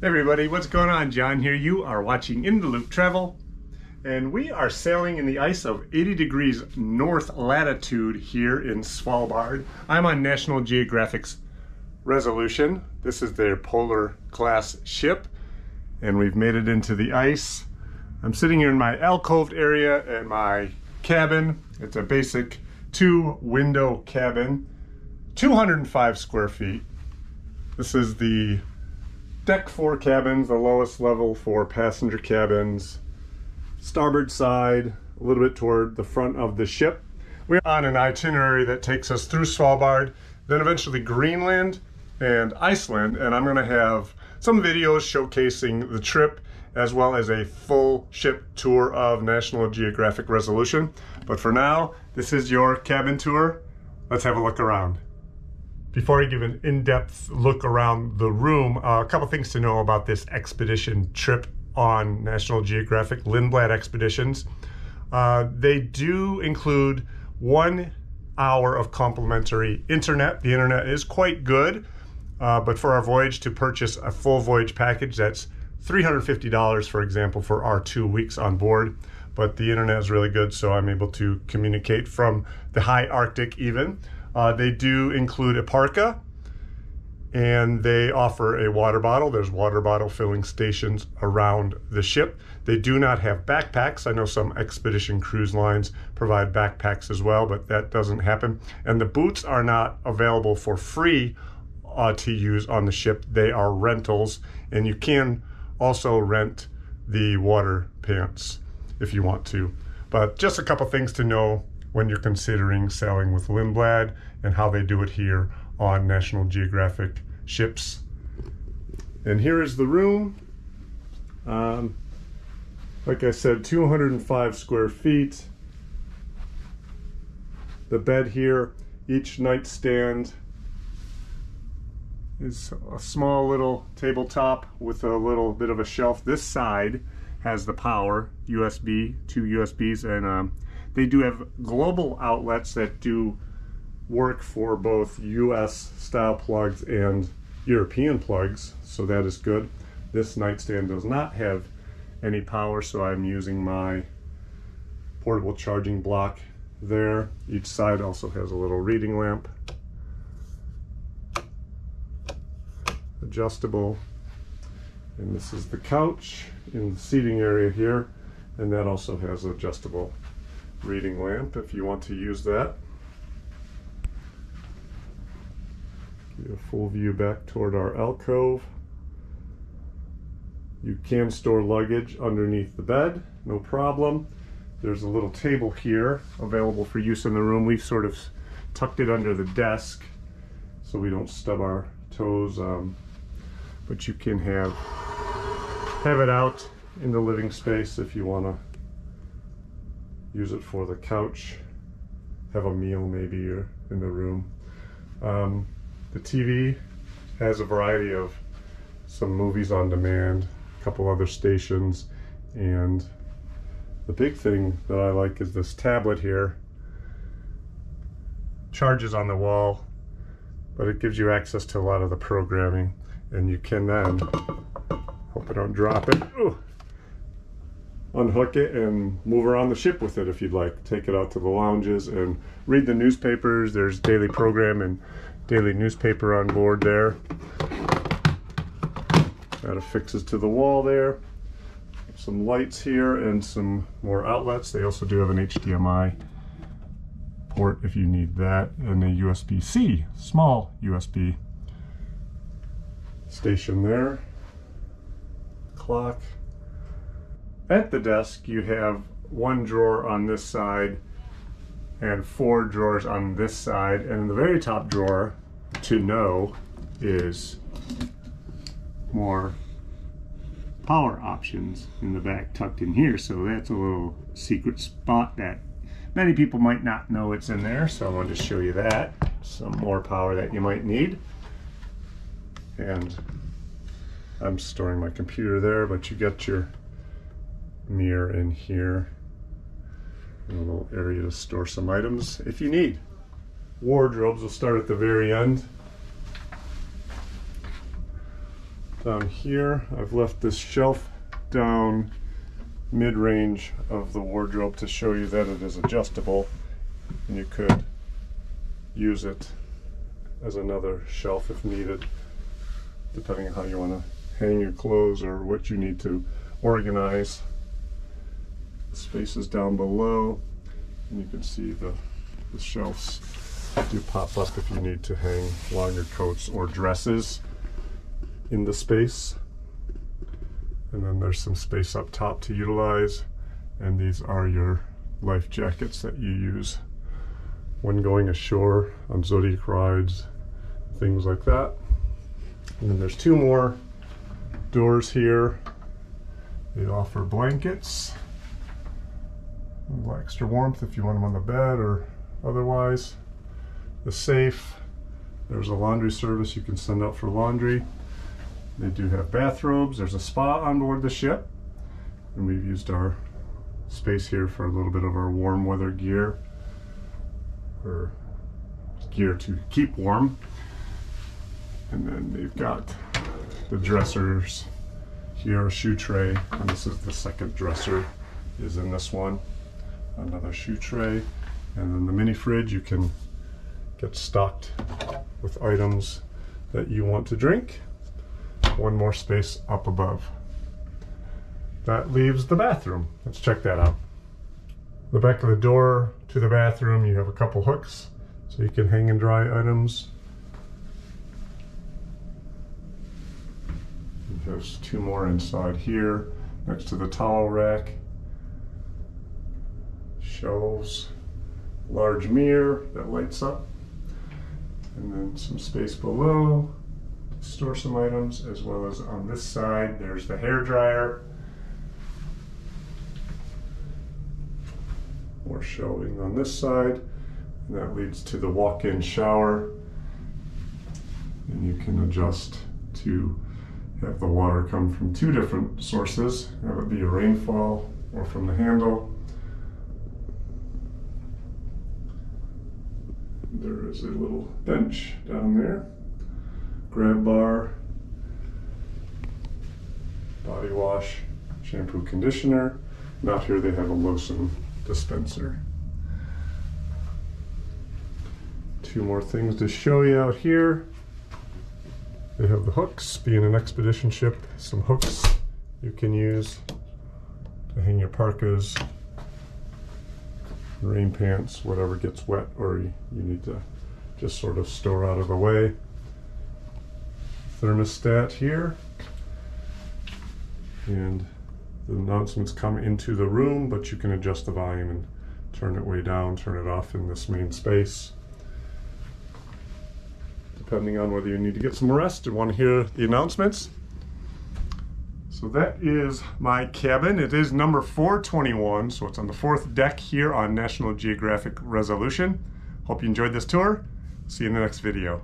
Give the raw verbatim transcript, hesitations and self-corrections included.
Hey everybody, what's going on? John here. You are watching In the Loop Travel, and we are sailing in the ice of eighty degrees north latitude here in Svalbard. I'm on National Geographic's Resolution. This is their polar class ship, and we've made it into the ice. I'm sitting here in my alcoved area in my cabin. It's a basic two window cabin, two hundred five square feet. This is the deck four cabins, the lowest level for passenger cabins. Starboard side, a little bit toward the front of the ship. We're on an itinerary that takes us through Svalbard, then eventually Greenland and Iceland, and I'm gonna have some videos showcasing the trip as well as a full ship tour of National Geographic Resolution. But for now, this is your cabin tour. Let's have a look around. Before I give an in-depth look around the room, uh, a couple things to know about this expedition trip on National Geographic, Lindblad Expeditions. Uh, they do include one hour of complimentary internet. The internet is quite good, uh, but for our voyage to purchase a full voyage package, that's three hundred fifty dollars, for example, for our two weeks on board. But the internet is really good, so I'm able to communicate from the high Arctic even. Uh, they do include a parka, and they offer a water bottle. There's water bottle filling stations around the ship. They do not have backpacks. I know some expedition cruise lines provide backpacks as well, but that doesn't happen. And the boots are not available for free uh, to use on the ship. They are rentals, and you can also rent the water pants if you want to. But just a couple things to know when you're considering sailing with Lindblad and how they do it here on National Geographic ships. And here is the room. Um, like I said, two hundred five square feet. The bed here, each nightstand is a small little tabletop with a little bit of a shelf. This side has the power, U S B, two U S Bs, and um, they do have global outlets that do work for both U S style plugs and European plugs, so that is good. This nightstand does not have any power, so I'm using my portable charging block there. Each side also has a little reading lamp. Adjustable. And this is the couch in the seating area here, and that also has adjustable reading lamp if you want to use that. Give you a full view back toward our alcove. You can store luggage underneath the bed, no problem. There's a little table here available for use in the room. We've sort of tucked it under the desk so we don't stub our toes, um, but you can have have it out in the living space if you want to use it for the couch, have a meal maybe, or in the room. Um, the T V has a variety of some movies on demand, a couple other stations, and the big thing that I like is this tablet here. Charges on the wall, but it gives you access to a lot of the programming, and you can then, hope I don't drop it, ooh, unhook it and move around the ship with it if you'd like. Take it out to the lounges and read the newspapers. There's daily program and daily newspaper on board there. That affixes to the wall there. Some lights here and some more outlets. They also do have an H D M I port if you need that, and a U S B C, small U S B station there. Clock. At the desk, you have one drawer on this side and four drawers on this side, and in the very top drawer, to know, is more power options in the back tucked in here, so that's a little secret spot that many people might not know it's in there, so I wanted to show you that. Some more power that you might need. And I'm storing my computer there, but you got your mirror in here, and a little area to store some items if you need. Wardrobes will start at the very end. down here. I've left this shelf down mid-range of the wardrobe to show you that it is adjustable, and you could use it as another shelf if needed, depending on how you want to hang your clothes or what you need to organize. The space is down below, and you can see the, the shelves do pop up if you need to hang longer coats or dresses in the space. And then there's some space up top to utilize, and these are your life jackets that you use when going ashore on Zodiac rides, things like that. And then there's two more doors here. They offer blankets, a little extra warmth if you want them on the bed or otherwise. The safe, there's a laundry service you can send out for laundry. They do have bathrobes. There's a spa on board the ship, and we've used our space here for a little bit of our warm weather gear, or gear to keep warm. And then they've got the dressers here, a shoe tray, and this is the second dresser is in this one, another shoe tray, and then the mini fridge. You can get stocked with items that you want to drink. One more space up above. That leaves the bathroom. Let's check that out. The back of the door to the bathroom, you have a couple hooks so you can hang and dry items. There's two more inside here next to the towel rack. Shelves, large mirror that lights up, and then some space below to store some items, as well as on this side there's the hairdryer. More shelving on this side, and that leads to the walk-in shower, and you can adjust to have the water come from two different sources. That would be a rainfall or from the handle. There is a little bench down there, grab bar, body wash, shampoo, conditioner. And out here they have a lotion dispenser. Two more things to show you out here. They have the hooks. Being an expedition ship, some hooks you can use to hang your parkas, rain pants, whatever gets wet or you need to just sort of store out of the way. Thermostat here, and the announcements come into the room, but you can adjust the volume and turn it way down, turn it off in this main space, depending on whether you need to get some rest and want to hear the announcements. So that is my cabin. It is number four twenty-one, so it's on the fourth deck here on National Geographic Resolution. Hope you enjoyed this tour. See you in the next video.